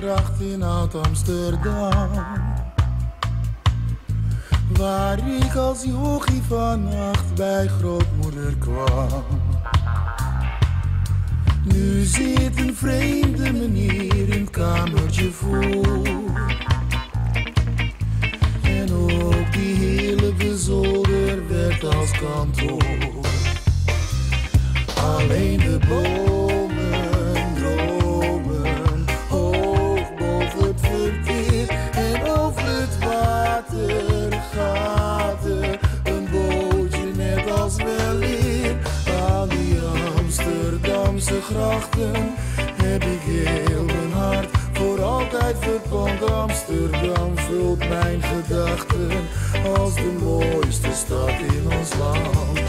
gracht in Oud-Amsterdam, waar ik als jochie vannacht bij grootmoeder kwam. Nu zit een vreemde meneer in het kamertje voor. En ook die hele bezolder werd als kantoor. Alleen de bomen dromen, hoog boven het verkeer en over het water gaat er een bootje net als wel eer. Aan die Amsterdamse grachten heb ik heel mijn hart voor altijd verpand. Amsterdam vult mijn gedachten als de mooiste stad in ons land.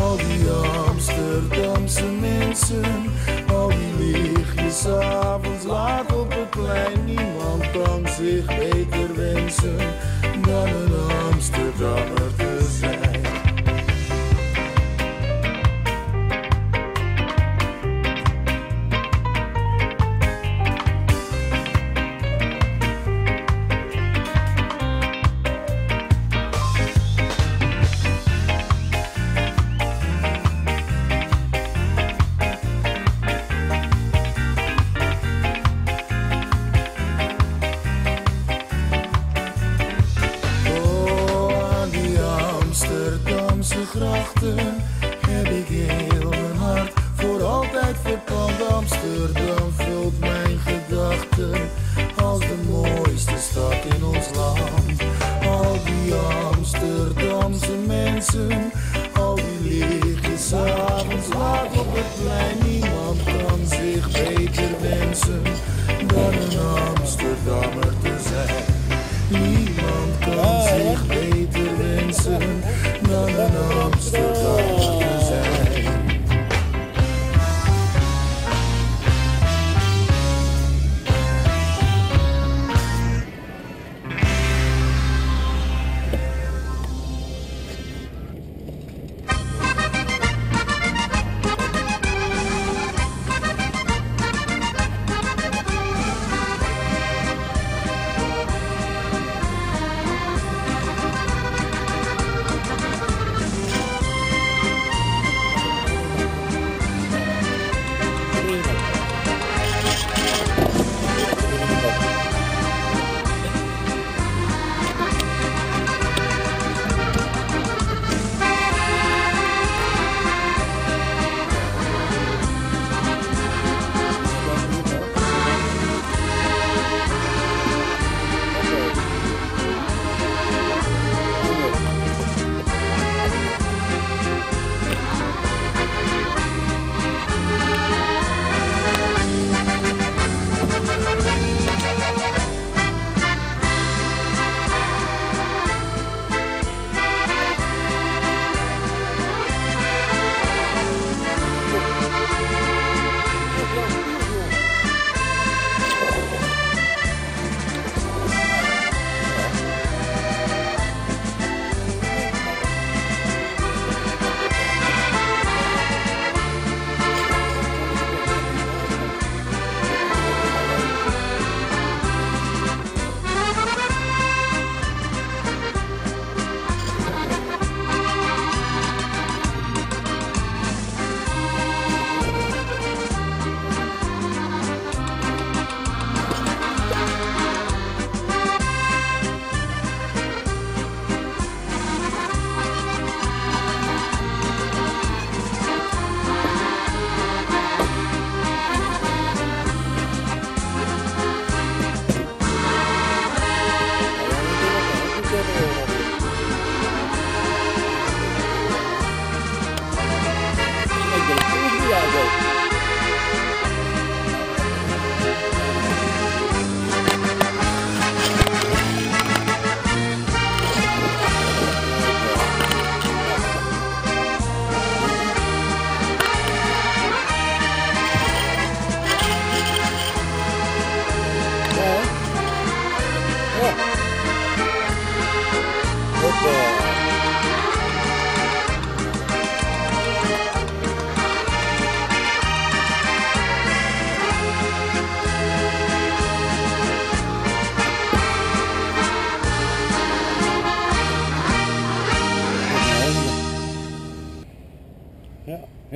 Al die Amsterdamse mensen, al die lichtjes avonds laat op het plein. Niemand kan zich beter wensen dan een Amsterdammer te zijn. Grachten heb ik heel mijn hart voor altijd verpand. Amsterdam vult mijn gedachten als de mooiste stad in ons land. Al die Amsterdamse mensen, al die lichtjes avonds laat op het plein. Niemand kan zich beter wensen dan een Amsterdammer te zijn. Niemand kan zich beter wensen dan een Amsterdammer te zijn.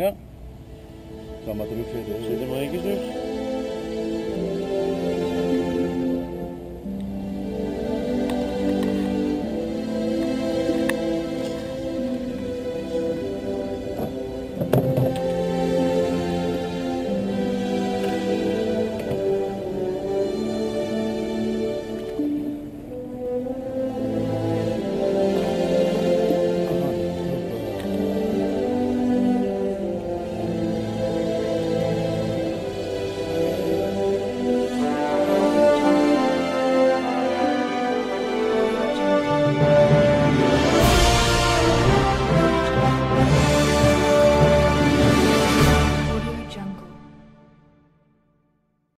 Ja. Zal maar terugzetten. Zit er maar één keer terug.